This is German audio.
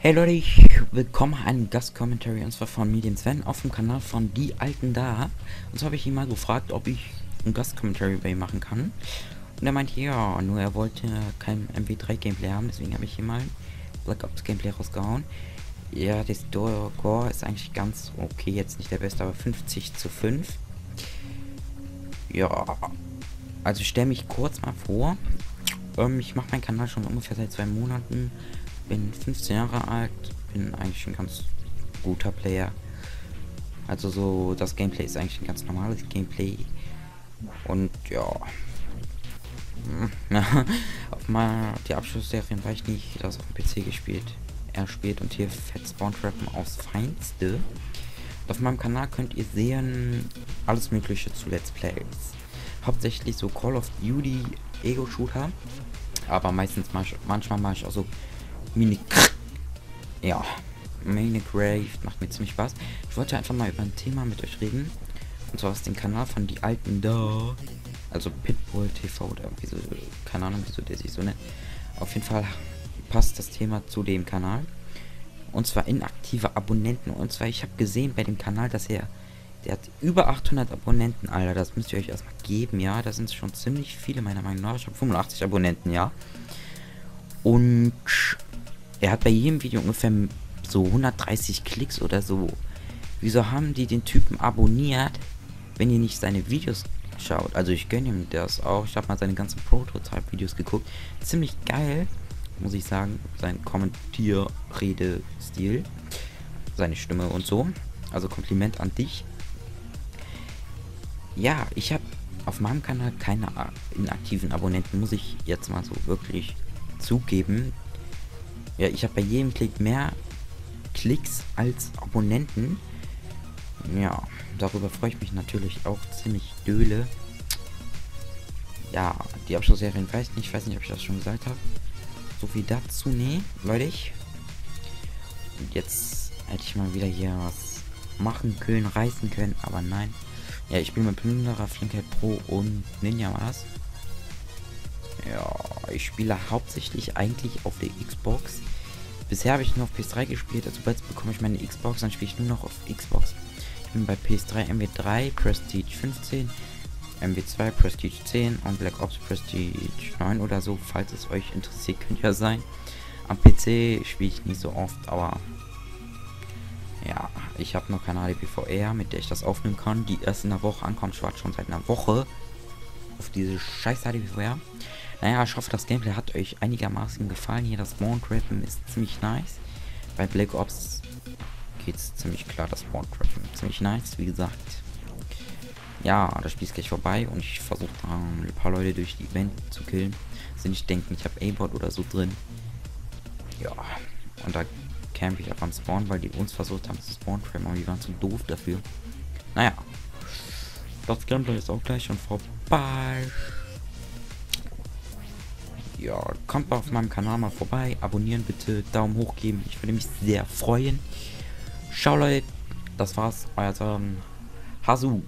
Hey Leute, willkommen an GastCommentary, und zwar von mir, dem Sven, auf dem Kanal von Die Alten da. Und so habe ich ihn mal gefragt, ob ich ein GastCommentary bei ihm machen kann. Und er meinte ja, nur er wollte kein MW3 Gameplay haben, deswegen habe ich hier mal Black Ops Gameplay rausgehauen. Ja, das Dorcore ist eigentlich ganz okay, jetzt nicht der beste, aber 50:5. Ja, also stelle mich kurz mal vor. Ich mache meinen Kanal schon ungefähr seit 2 Monaten. Bin 15 Jahre alt, bin eigentlich ein ganz guter Player. Also so, das Gameplay ist eigentlich ein ganz normales Gameplay. Und ja, auf mal die Abschlussserien war ich nicht, das auf dem PC gespielt, erspielt und hier Fett Spawn-Trappen aufs Feinste. Und auf meinem Kanal könnt ihr sehen, alles Mögliche zu Let's Plays. Hauptsächlich so Call of Duty, Ego-Shooter, aber meistens manchmal mache ich auch so Minecraft, macht mir ziemlich Spaß. Ich wollte einfach mal über ein Thema mit euch reden. Und zwar aus dem Kanal von Die Alten da. Also Pitbull TV oder irgendwie so. Keine Ahnung, wieso der sich so nennt. Auf jeden Fall passt das Thema zu dem Kanal. Und zwar inaktive Abonnenten. Und zwar, ich habe gesehen bei dem Kanal, dass der hat über 800 Abonnenten, Alter. Das müsst ihr euch erstmal geben, ja. Da sind schon ziemlich viele, meiner Meinung nach. Ich habe 85 Abonnenten, ja. Und er hat bei jedem Video ungefähr so 130 Klicks oder so. Wieso haben die den Typen abonniert, wenn ihr nicht seine Videos schaut? Also ich gönne ihm das auch. Ich habe mal seine ganzen Prototype-Videos geguckt. Ziemlich geil, muss ich sagen. Sein Kommentierrede-Stil. Seine Stimme und so. Also Kompliment an dich. Ja, ich habe auf meinem Kanal keine inaktiven Abonnenten. Muss ich jetzt mal so wirklich zugeben. Ja, ich habe bei jedem Klick mehr Klicks als Abonnenten. Ja, darüber freue ich mich natürlich auch ziemlich döle. Ja, die Abschlussserien weiß nicht, ob ich das schon gesagt habe. So viel dazu, nee, Leute. Und jetzt hätte ich mal wieder hier was machen können, reißen können, aber nein. Ja, ich bin mit Plünderer, Flinkheit Pro und Ninja war das. Ja, ich spiele hauptsächlich eigentlich auf der Xbox. Bisher habe ich nur auf PS3 gespielt, also bald bekomme ich meine Xbox, dann spiele ich nur noch auf Xbox. Ich bin bei PS3 MW3 Prestige 15, MW2 Prestige 10 und Black Ops Prestige 9 oder so. Falls es euch interessiert, könnt ihr sein. Am PC spiele ich nicht so oft, aber ja, ich habe noch keine HDPVR, mit der ich das aufnehmen kann, die erst in der Woche ankommt. Ich warte schon seit einer Woche auf diese scheiß HDPVR. Naja, ich hoffe, das Gameplay hat euch einigermaßen gefallen. Hier das Spawn-Trappen ist ziemlich nice. Bei Black Ops geht's ziemlich klar, das Spawn-Trappen. Ziemlich nice, wie gesagt. Ja, das Spiel ist gleich vorbei und ich versuche ein paar Leute durch die Event zu killen. Sie nicht denken, ich habe A-Bot oder so drin. Ja, und da camp ich ab am Spawn, weil die uns versucht haben zu Spawn-Trappen, aber die waren zu doof dafür. Naja, das Gameplay ist auch gleich schon vorbei. Ja, kommt auf meinem Kanal mal vorbei, abonnieren bitte, Daumen hoch geben, ich würde mich sehr freuen. Ciao Leute, das war's, euer Hasu.